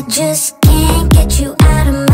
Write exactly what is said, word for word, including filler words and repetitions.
I just can't get you out of my